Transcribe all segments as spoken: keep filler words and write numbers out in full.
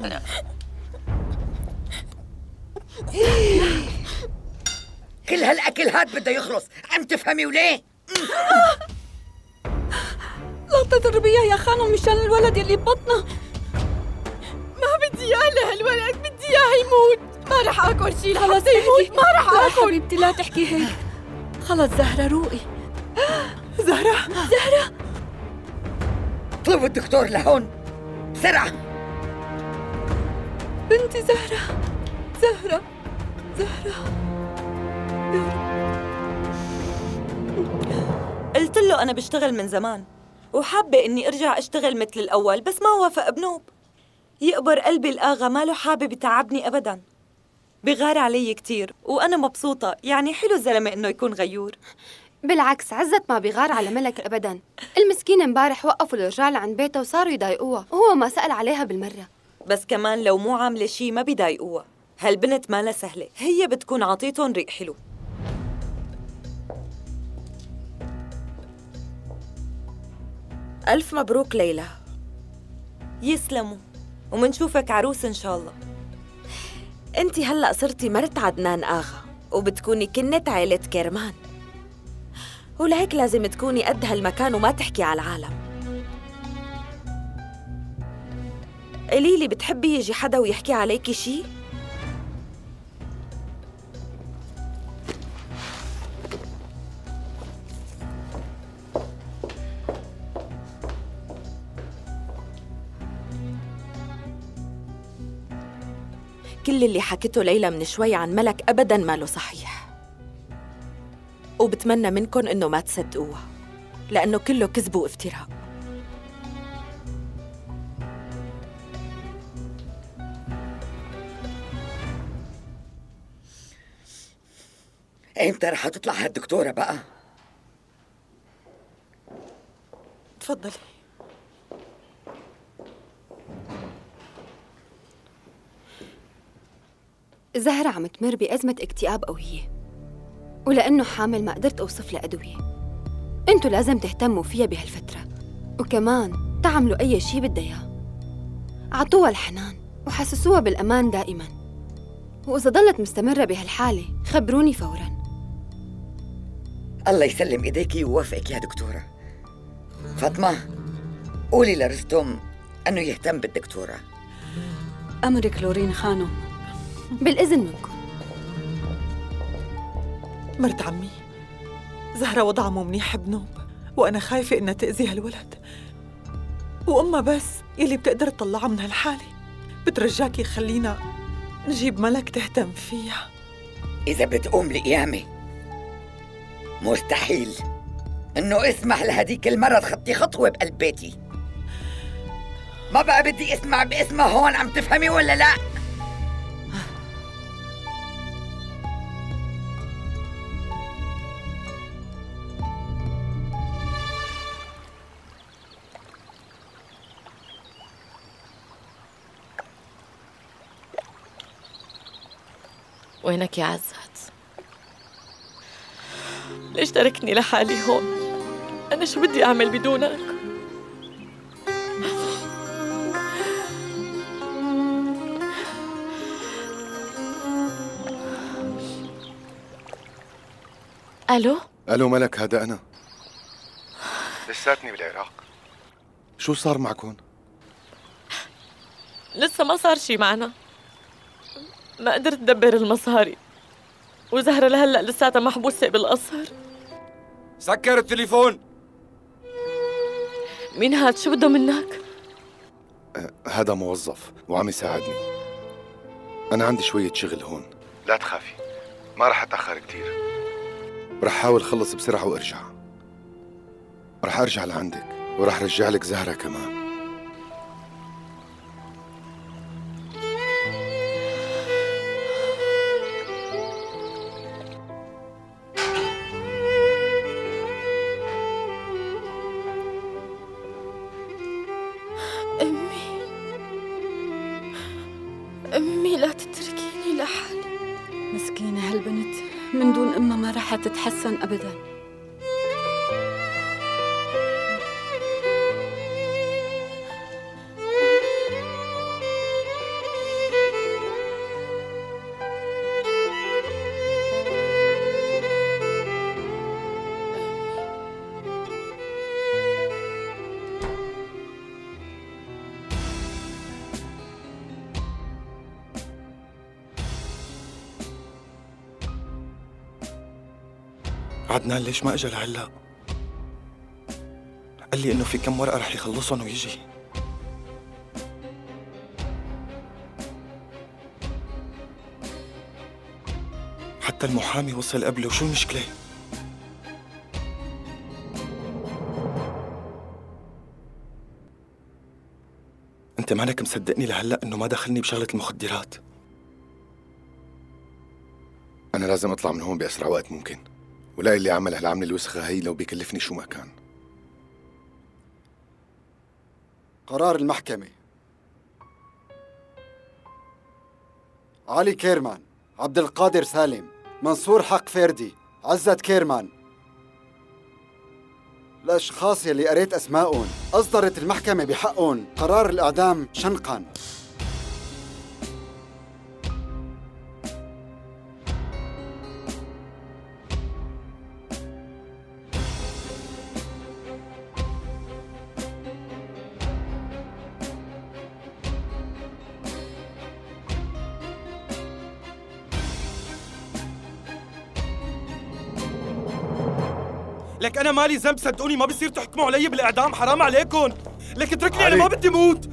لا. كل هالاكل هاد بده يخلص، عم تفهمي وليه؟ لا تضربيها يا خانم مشان الولد يلي ببطنها. ما بدي اياه لهالولد، بدي اياه يموت. ما رح اكل شيء، خلص يموت ما رح اكل. يا حبيبتي لا تحكي هيك، خلص زهرة روقي. زهرة زهرة اطلبوا الدكتور لهون بسرعة. بنتي زهرة زهرة زهرة، قلت له أنا بشتغل من زمان وحابة إني أرجع أشتغل مثل الأول، بس ما وافق بنوب. يقبر قلبي الآغا ماله حابب يتعبني أبداً، بغار علي كتير وأنا مبسوطة. يعني حلو الزلمة إنه يكون غيور. بالعكس عزت ما بغار على ملك أبداً. المسكينة امبارح وقفوا الرجال عن بيتها وصاروا يضايقوها وهو ما سأل عليها بالمرة. بس كمان لو مو عاملة شي ما بيضايقوها، هالبنت مالها سهلة، هي بتكون عطيتهم ريق حلو. ألف مبروك ليلى. يسلموا، ومنشوفك عروس إن شاء الله. أنتِ هلأ صرتي مرت عدنان اغا وبتكوني كنة عيلة كيرمان، ولهيك لازم تكوني قد هالمكان وما تحكي على العالم. قليلي بتحبي يجي حدا ويحكي عليكي شي؟ كل اللي حكته ليلى من شوي عن ملك أبداً ما له صحيح، وبتمنى منكم إنه ما تصدقوها لأنه كله كذب وافتراء. إمتى رح تطلع هالدكتورة بقى؟ تفضلي. زهرة عم تمر بأزمة اكتئاب قوية، ولأنه حامل ما قدرت أوصف لها أدوية. أنتوا لازم تهتموا فيها بهالفترة، وكمان تعملوا أي شيء بدها إياه. عطوها الحنان وحسسوها بالأمان دائماً، وإذا ضلت مستمرة بهالحالة خبروني فوراً. الله يسلم إيديكي ويوفقك يا دكتورة. فاطمة قولي لرستم أنه يهتم بالدكتورة. أمرك لورين خانم. بالإذن منكم. مرت عمي زهرة وضعها مو منيح بنوب، وأنا خايفة إنها تأذي هالولد، وأمها بس يلي بتقدر تطلعها من هالحالة. بترجاكي خلينا نجيب ملك تهتم فيها. إذا بتقوم لقيامي مستحيل إنه اسمح لهديك المرة تخطي خطوة بقلب بيتي. ما بقى بدي اسمع باسمها هون، عم تفهمي ولا لأ؟ وينك يا عزت؟ ليش تركني لحالي هون؟ أنا شو بدي أعمل بدونك؟ ألو؟ ألو ملك، هذا أنا. لساتني بالعراق. شو صار معكم؟ لسه ما صار شي معنا، ما قدرت ادبر المصاري، وزهرة لهلا لساتها محبوسة بالقصر. سكر التليفون. مين هاد؟ شو بده منك؟ أه هذا موظف وعم يساعدني. أنا عندي شوية شغل هون. لا تخافي، ما رح أتأخر كثير. رح حاول خلص بسرعة وأرجع. رح أرجع لعندك ورح رجع لك زهرة كمان. تتحسن أبداً. عدنان ليش ما اجى لهلا؟ قال لي انه في كم ورقه رح يخلصهم ويجي. حتى المحامي وصل قبله، شو المشكله؟ انت مانك مصدقني لهلا انه ما دخلني بشغله المخدرات. انا لازم اطلع من هون باسرع وقت ممكن، ولاقي اللي عمل هالعمله الوسخه هي لو بيكلفني شو ما كان. قرار المحكمة. علي كيرمان، عبد القادر سالم منصور، حق فردي، عزة كيرمان. الأشخاص يلي قريت أسمائهم أصدرت المحكمة بحقهم قرار الإعدام شنقاً. لك أنا مالي ذنب صدقوني، ما بصير تحكموا علي بالإعدام، حرام عليكم. لك اتركني علي. أنا ما بدي موت.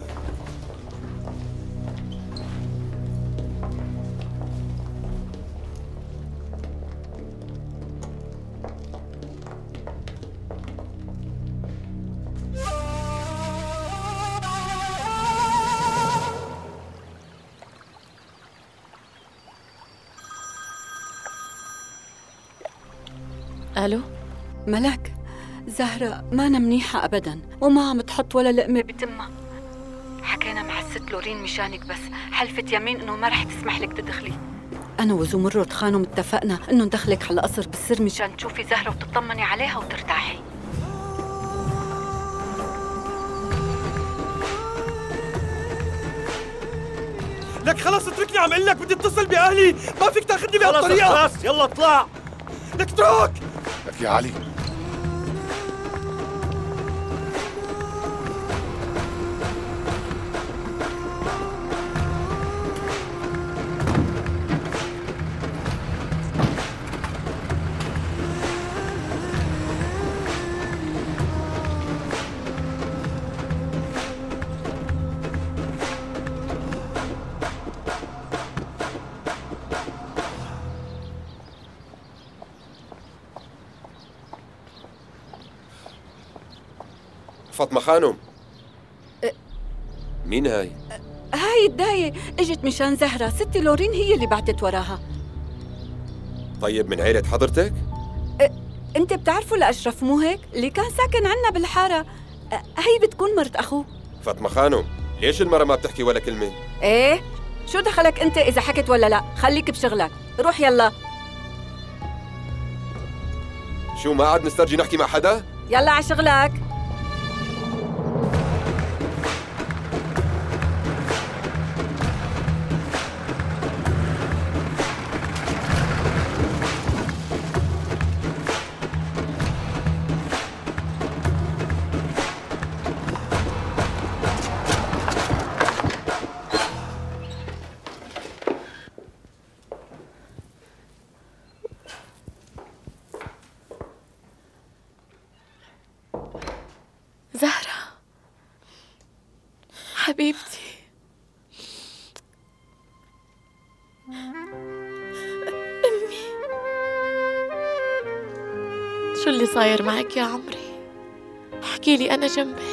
ألو ملك، زهرة مانا منيحة أبداً وما عم تحط ولا لقمة بتمها. حكينا مع الست لورين مشانك، بس حلفت يمين إنه ما رح تسمح لك تدخلي. أنا وزمرو خانم اتفقنا إنه ندخلك على القصر بالسر مشان تشوفي زهرة وتطمني عليها وترتاحي. لك خلاص اتركني، عم قلك بدي اتصل بأهلي، ما فيك تاخذني بهالطريقة. خلاص خلاص يلا اطلع. لك اترك. لك يا علي. فاطمة خانم. أه مين هاي؟ أه هاي الداية اجت مشان زهرة، ستي لورين هي اللي بعتت وراها. طيب من عيلة حضرتك؟ أه انت بتعرفه لأشرف مو هيك؟ اللي كان ساكن عنا بالحارة. أه هي بتكون مرت أخوه. فاطمة خانم ليش المرة ما بتحكي ولا كلمة؟ ايه شو دخلك انت إذا حكت ولا لا؟ خليك بشغلك، روح يلا. شو ما عاد نسترجي نحكي مع حدا؟ يلا على شغلك. حبيبتي أمي، شو اللي صاير معك يا عمري؟ احكي لي، أنا جنبك.